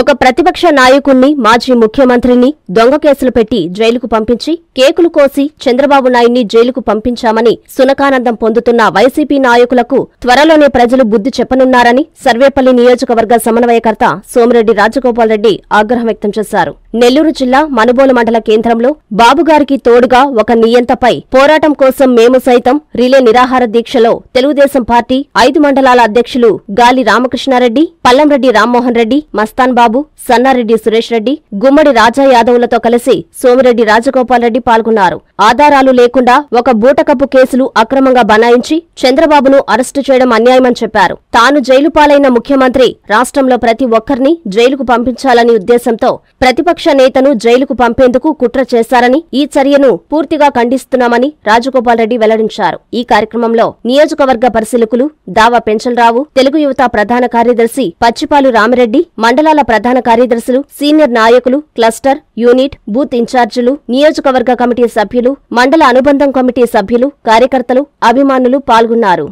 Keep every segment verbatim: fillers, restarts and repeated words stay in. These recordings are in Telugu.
ఒక ప్రతిపక్ష నాయకుణ్ణి మాజీ ముఖ్యమంత్రిని దొంగ కేసులు పెట్టి జైలుకు పంపించి కేకులు కోసి చంద్రబాబు నాయుడిని జైలుకు పంపించామని సునకానందం పొందుతున్న వైసీపీ నాయకులకు త్వరలోనే ప్రజలు బుద్ధి చెప్పనున్నారని సర్వేపల్లి నియోజకవర్గ సమన్వయకర్త సోమిరెడ్డి రాజగోపాల్ రెడ్డి ఆగ్రహం వ్యక్తం చేశారు. నెల్లూరు జిల్లా మనుబోలు మండల కేంద్రంలో బాబుగారికి తోడుగా ఒక నియంతపై పోరాటం కోసం మేము సైతం రిలే నిరాహార దీక్షలో తెలుగుదేశం పార్టీ ఐదు మండలాల అధ్యక్షులు గాలి రామకృష్ణారెడ్డి, పల్లం రెడ్డి రామోహన్ రెడ్డి, మస్తాన్ బాబు, సన్నారెడ్డి సురేష్ రెడ్డి, గుమ్మడి రాజా యాదవ్లతో కలిసి సోమిరెడ్డి రాజగోపాల్ రెడ్డి పాల్గొన్నారు. ఆధారాలు లేకుండా ఒక బూటకప్పు కేసులు అక్రమంగా బనాయించి చంద్రబాబును అరెస్టు చేయడం అన్యాయమని చెప్పారు. తాను జైలు పాలైన ముఖ్యమంత్రి రాష్ట్రంలో ప్రతి ఒక్కరిని జైలుకు పంపించాలని ఉద్దేశంతో ప్రతిపక్ష నేతను జైలుకు పంపేందుకు కుట్ర చేశారని, ఈ చర్యను పూర్తిగా ఖండిస్తున్నామని రాజగోపాల్ రెడ్డి వెల్లడించారు. ఈ కార్యక్రమంలో నియోజకవర్గ పరిశీలకులు దావా పెంచలరావు, తెలుగు యువత ప్రధాన కార్యదర్శి పచ్చిపాలు రామిరెడ్డి, మండలాల ప్రధాన కార్యదర్శులు, సీనియర్ నాయకులు, క్లస్టర్, యూనిట్, బూత్ ఇన్ఛార్జీలు, నియోజకవర్గ కమిటీ సభ్యులు, మండల అనుబంధం కమిటీ సభ్యులు, కార్యకర్తలు, అభిమానులు పాల్గొన్నారు.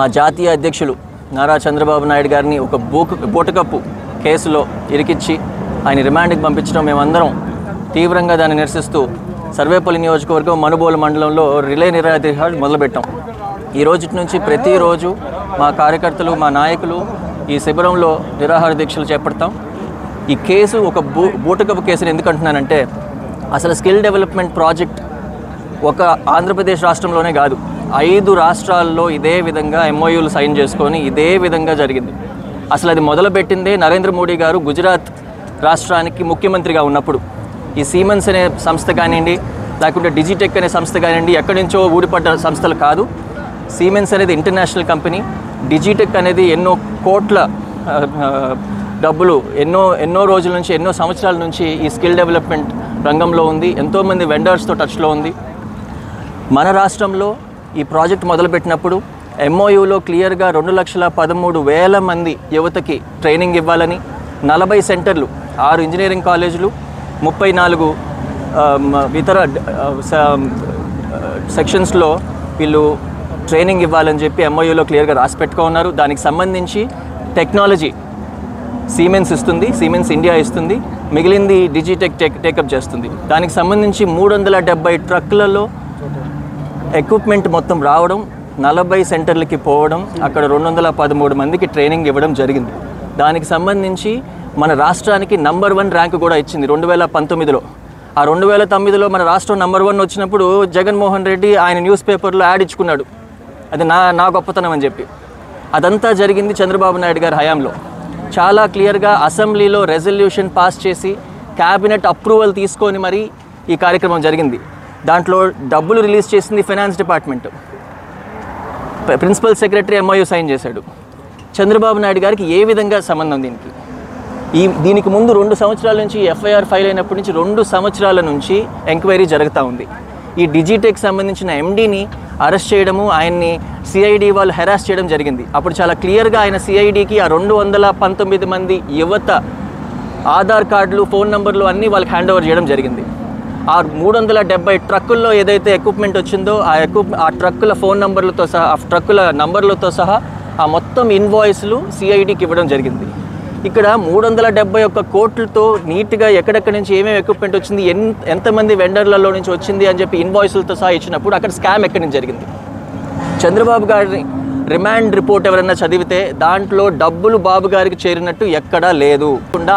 మా జాతీయ అధ్యక్షులు నారా చంద్రబాబు నాయుడు గారిని ఒక బూటకప్పు కేసులో ఇరికిచ్చి ఆయన రిమాండ్కి పంపించడం మేమందరం తీవ్రంగా దాన్ని నిరసిస్తూ సర్వేపల్లి నియోజకవర్గం మనుబోలు మండలంలో రిలే నిరాహార మొదలుపెట్టాం. ఈ రోజు నుంచి ప్రతిరోజు మా కార్యకర్తలు, మా నాయకులు ఈ శిబిరంలో నిరాహార దీక్షలు చేపడతాం. ఈ కేసు ఒక బూ బూటకపు కేసుని ఎందుకు అంటున్నానంటే, అసలు స్కిల్ డెవలప్మెంట్ ప్రాజెక్ట్ ఒక ఆంధ్రప్రదేశ్ రాష్ట్రంలోనే కాదు, ఐదు రాష్ట్రాల్లో ఇదే విధంగా ఎంఓయూలు సైన్ చేసుకొని ఇదే విధంగా జరిగింది. అసలు అది మొదలుపెట్టిందే నరేంద్ర మోడీ గారు గుజరాత్ రాష్ట్రానికి ముఖ్యమంత్రిగా ఉన్నప్పుడు. ఈ సీమెన్స్ అనే సంస్థ కానివ్వండి, లేకుంటే డిజిటెక్ అనే సంస్థ కానివ్వండి, ఎక్కడి నుంచో ఊడిపడ్డ సంస్థలు కాదు. సీమెన్స్ అనేది ఇంటర్నేషనల్ కంపెనీ, డిజిటెక్ అనేది ఎన్నో కోట్ల డబ్బులు ఎన్నో ఎన్నో రోజుల నుంచి, ఎన్నో సంవత్సరాల నుంచి ఈ స్కిల్ డెవలప్మెంట్ రంగంలో ఉంది, ఎంతోమంది వెండర్స్తో టచ్లో ఉంది. మన రాష్ట్రంలో ఈ ప్రాజెక్ట్ మొదలుపెట్టినప్పుడు ఎంఓయూలో క్లియర్గా రెండు లక్షల పదమూడు వేల మంది యువతకి ట్రైనింగ్ ఇవ్వాలని, నలభై సెంటర్లు, ఆరు ఇంజనీరింగ్ కాలేజీలు, ముప్పై నాలుగు ఇతర సెక్షన్స్లో వీళ్ళు ట్రైనింగ్ ఇవ్వాలని చెప్పి ఎంఓయూలో క్లియర్గా రాసి పెట్టుకున్నారు. దానికి సంబంధించి టెక్నాలజీ సీమెన్స్ ఇస్తుంది, సీమెన్స్ ఇండియా ఇస్తుంది, మిగిలింది డిజిటెక్ టేక్ టేకప్ చేస్తుంది. దానికి సంబంధించి మూడు వందల డెబ్బై ట్రక్కులలో ఎక్విప్మెంట్ మొత్తం రావడం, నలభై సెంటర్లకి పోవడం, అక్కడ రెండు వందల పదమూడు మందికి ట్రైనింగ్ ఇవ్వడం జరిగింది. దానికి సంబంధించి మన రాష్ట్రానికి నంబర్ వన్ ర్యాంక్ కూడా ఇచ్చింది రెండు వేల పంతొమ్మిదిలో ఆ రెండు వేల తొమ్మిదిలో మన రాష్ట్రం నంబర్ వన్ వచ్చినప్పుడు జగన్ మోహన్ రెడ్డి ఆయన న్యూస్ పేపర్లో యాడ్ ఇచ్చుకున్నాడు, అది నా నా గొప్పతనం అని చెప్పి. అదంతా జరిగింది చంద్రబాబు నాయుడు గారి హయాంలో. చాలా క్లియర్గా అసెంబ్లీలో రెజల్యూషన్ పాస్ చేసి క్యాబినెట్ అప్రూవల్ తీసుకొని మరీ ఈ కార్యక్రమం జరిగింది. దాంట్లో డబ్బులు రిలీజ్ చేసింది finance department, principal secretary MoU sign చేశాడు. చంద్రబాబు నాయుడు గారికి ఏ విధంగా సంబంధం దీనికి? ఈ దీనికి ముందు రెండు సంవత్సరాల నుంచి ఎఫ్ఐఆర్ ఫైల్ అయినప్పటి నుంచి రెండు సంవత్సరాల నుంచి ఎంక్వైరీ జరుగుతూ ఉంది. ఈ డిజిటెక్ సంబంధించిన ఎండీని అరెస్ట్ చేయడము, ఆయన్ని సిఐడి వాళ్ళు హెరాస్ చేయడం జరిగింది. అప్పుడు చాలా క్లియర్గా ఆయన సిఐడికి ఆ రెండు వందల పంతొమ్మిది మంది యువత ఆధార్ కార్డులు, ఫోన్ నెంబర్లు అన్నీ వాళ్ళకి హ్యాండ్ ఓవర్ చేయడం జరిగింది. ఆ మూడు వందల డెబ్బై ట్రక్కుల్లో ఏదైతే ఎక్విప్మెంట్ వచ్చిందో ఆ ఎక్విప్ ఆ ట్రక్కుల ఫోన్ నెంబర్లతో సహా, ఆ ట్రక్కుల నంబర్లతో సహా ఆ మొత్తం ఇన్వాయిస్లు సిఐడికి ఇవ్వడం జరిగింది. ఇక్కడ మూడు వందల డెబ్బై ఒక్క కోట్లతో నీట్గా ఎక్కడెక్కడి నుంచి ఏమేమి ఎక్విప్మెంట్ వచ్చింది, ఎన్ ఎంతమంది వెండర్లలో నుంచి వచ్చింది అని చెప్పి ఇన్వాయిసులతో సహా ఇచ్చినప్పుడు అక్కడ స్కామ్ ఎక్కడి నుంచి జరిగింది? చంద్రబాబు గారి రిమాండ్ రిపోర్ట్ ఎవరైనా చదివితే దాంట్లో డబ్బులు బాబు గారికి చేరినట్టు ఎక్కడా లేదు.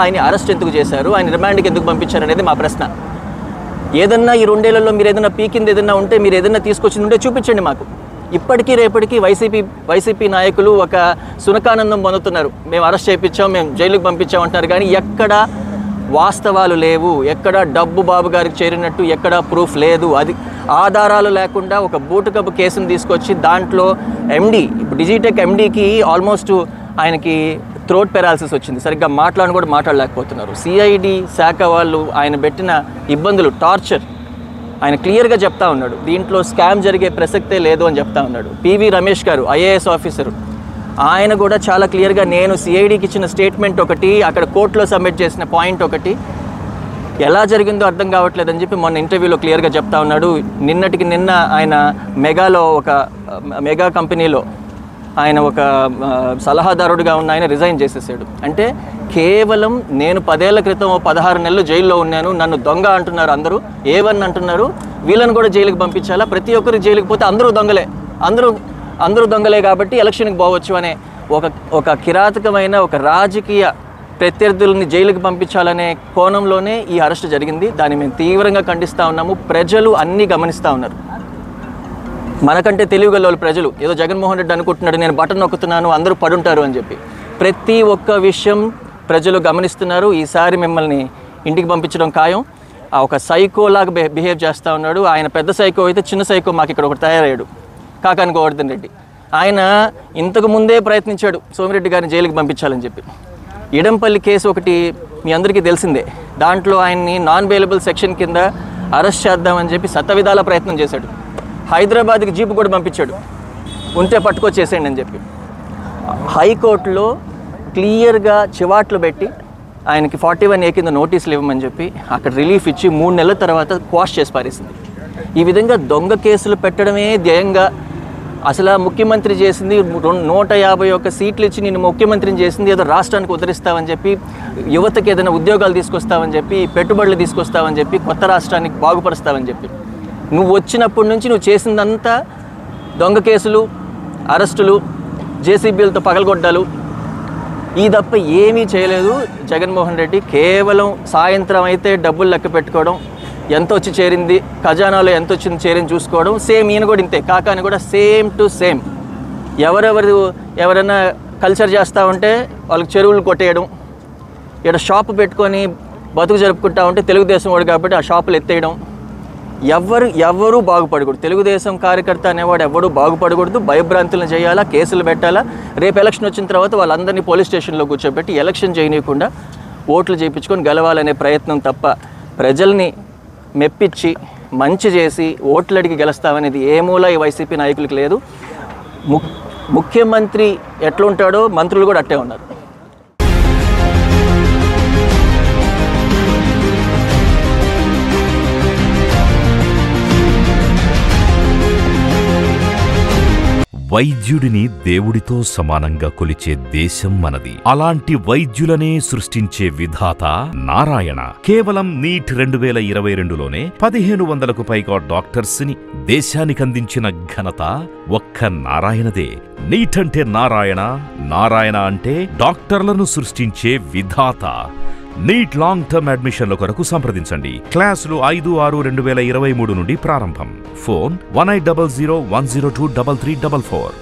ఆయన అరెస్ట్ ఎందుకు చేశారు, ఆయన రిమాండ్కి ఎందుకు పంపించారు అనేది మా ప్రశ్న. ఏదన్నా ఈ రెండేళ్లలో మీరు ఏదైనా పీకింది ఏదైనా ఉంటే, మీరు ఏదైనా తీసుకొచ్చింది ఉంటే చూపించండి మాకు. ఇప్పటికీ రేపటికి వైసీపీ వైసీపీ నాయకులు ఒక సునకానందం పొందుతున్నారు. మేము అరెస్ట్ చేయించాం, మేము జైలుకు పంపించాం అంటున్నారు, కానీ ఎక్కడ వాస్తవాలు లేవు, ఎక్కడ డబ్బు బాబు గారికి చేరినట్టు ఎక్కడ ప్రూఫ్ లేదు. అది ఆధారాలు లేకుండా ఒక బూటకపు కేసును తీసుకొచ్చి దాంట్లో ఎండీ, డిజిటెక్ ఎండీకి ఆల్మోస్ట్ ఆయనకి థ్రోట్ పెరాలసిస్ వచ్చింది, సరిగ్గా మాట్లాడని కూడా మాట్లాడలేకపోతున్నారు. సిఐడి శాఖ వాళ్ళు ఆయన పెట్టిన ఇబ్బందులు, టార్చర్ ఆయన క్లియర్గా చెప్తా ఉన్నాడు, దీంట్లో స్కామ్ జరిగే ప్రసక్తే లేదు అని చెప్తా ఉన్నాడు. పీవీ రమేష్ గారు ఐఏఎస్ ఆఫీసరు, ఆయన కూడా చాలా క్లియర్గా నేను సిఐడికి ఇచ్చిన స్టేట్మెంట్ ఒకటి, అక్కడ కోర్టులో సబ్మిట్ చేసిన పాయింట్ ఒకటి, ఎలా జరిగిందో అర్థం కావట్లేదని చెప్పి మొన్న ఇంటర్వ్యూలో క్లియర్గా చెప్తా ఉన్నాడు. నిన్నటికి నిన్న ఆయన మెగాలో ఒక మెగా కంపెనీలో ఆయన ఒక సలహాదారుడిగా ఉన్న ఆయన రిజైన్ చేసేసాడు. అంటే కేవలం నేను పదేళ్ల క్రితం పదహారు నెలలు జైల్లో ఉన్నాను, నన్ను దొంగ అంటున్నారు అందరూ, ఏవన్ అంటున్నారు, వీళ్ళని కూడా జైలుకి పంపించాలా, ప్రతి ఒక్కరు జైలుకి పోతే అందరూ దొంగలే, అందరూ అందరూ దొంగలే కాబట్టి ఎలక్షన్కి పోవచ్చు అనే ఒక ఒక కిరాతకమైన ఒక రాజకీయ ప్రత్యర్థులని జైలుకి పంపించాలనే కోణంలోనే ఈ అరెస్ట్ జరిగింది. దాన్ని మేము తీవ్రంగా ఖండిస్తూ ఉన్నాము. ప్రజలు అన్నీ గమనిస్తూ ఉన్నారు, మనకంటే తెలివిగల ప్రజలు. ఏదో జగన్మోహన్ రెడ్డి అనుకుంటున్నాడు నేను బటన్ నొక్కుతున్నాను అందరూ పడుంటారు అని చెప్పి, ప్రతి ఒక్క విషయం ప్రజలు గమనిస్తున్నారు. ఈసారి మిమ్మల్ని ఇంటికి పంపించడం ఖాయం. ఆ ఒక సైకోలాగా బిహేవ్ చేస్తూ ఉన్నాడు. ఆయన పెద్ద సైకో అయితే చిన్న సైకో మాకు ఇక్కడ ఒకటి తయారయ్యాడు, కాకాని గోవర్ధన్ రెడ్డి. ఆయన ఇంతకు ముందే ప్రయత్నించాడు సోమిరెడ్డి గారిని జైలుకి పంపించాలని చెప్పి. ఇడంపల్లి కేసు ఒకటి మీ అందరికీ తెలిసిందే, దాంట్లో ఆయన్ని నాన్ బెయిలబుల్ సెక్షన్ కింద అరెస్ట్ చేద్దామని చెప్పి శతవిధాల ప్రయత్నం చేశాడు. హైదరాబాద్కి జీపు కూడా పంపించాడు, ఉంటే పట్టుకొచ్చేసేయండి అని చెప్పి. హైకోర్టులో క్లియర్గా చివాట్లు పెట్టి ఆయనకి ఫార్టీ వన్ ఏ కింద నోటీసులు ఇవ్వమని చెప్పి అక్కడ రిలీఫ్ ఇచ్చి మూడు నెలల తర్వాత క్వాష్ చేసి పారేసింది. ఈ విధంగా దొంగ కేసులు పెట్టడమే ధ్యేయంగా అసలు ముఖ్యమంత్రి చేసింది, నూట యాభై ఒక్క సీట్లు ఇచ్చి నేను ముఖ్యమంత్రిని చేసింది ఏదో రాష్ట్రానికి ఉద్ధరిస్తామని చెప్పి, యువతకి ఏదైనా ఉద్యోగాలు తీసుకొస్తామని చెప్పి, పెట్టుబడులు తీసుకొస్తామని చెప్పి, కొత్త రాష్ట్రానికి బాగుపరుస్తామని చెప్పి. నువ్వు వచ్చినప్పటి నుంచి నువ్వు చేసిందంతా దొంగ కేసులు, అరెస్టులు, జేసీబీలతో పగలగొడ్డాలు, ఈ తప్ప ఏమీ చేయలేదు జగన్మోహన్ రెడ్డి. కేవలం సాయంత్రం అయితే డబ్బులు లెక్క పెట్టుకోవడం, ఎంత వచ్చి చేరింది ఖజానాలో, ఎంత వచ్చింది చేరింది చూసుకోవడం. సేమ్ ఈయన కూడా ఇంతే, కాకాని కూడా సేమ్ టు సేమ్. ఎవరెవరి ఎవరైనా కల్చర్ చేస్తూ ఉంటే వాళ్ళకి చెరువులు కొట్టేయడం, ఇక్కడ షాపు పెట్టుకొని బతుకు జరుపుకుంటా ఉంటే తెలుగుదేశం వాడు కాబట్టి ఆ షాపులు ఎత్తేయడం. ఎవరు ఎవరూ బాగుపడకూడదు, తెలుగుదేశం కార్యకర్త అనేవాడు ఎవడూ బాగుపడకూడదు. భయభ్రాంతులను చేయాలా, కేసులు పెట్టాలా, రేపు ఎలక్షన్ వచ్చిన తర్వాత వాళ్ళందరినీ పోలీస్ స్టేషన్లో కూర్చోబెట్టి ఎలక్షన్ చేయనీయకుండా ఓట్లు చేయించుకొని గెలవాలనే ప్రయత్నం తప్ప, ప్రజల్ని మెప్పించి మంచి చేసి ఓట్లు అడిగి గెలుస్తామనేది ఏ మూల ఈ వైసీపీ నాయకులకు లేదు. ముఖ్యమంత్రి ఎట్లుంటాడో మంత్రులు కూడా అట్టే ఉన్నారు. వైద్యుడిని దేవుడితో సమానంగా కొలిచే దేశం మనది. అలాంటి వైద్యులనే సృష్టించే విధాత నారాయణ. కేవలం నీట్ రెండు వేల ఇరవై రెండులోనే పదిహేను వందలకు పైగా డాక్టర్స్ ని దేశానికి అందించిన ఘనత ఒక్క నారాయణదే. నీట్ అంటే నారాయణ, నారాయణ అంటే డాక్టర్లను సృష్టించే విధాత. నీట్ లాంగ్ టర్మ్ అడ్మిషన్ల కొరకు సంప్రదించండి. క్లాసులు ఐదు ఆరు రెండు వేల ఇరవై మూడు నుండి ప్రారంభం. Phone one eight double zero one zero two double three double four.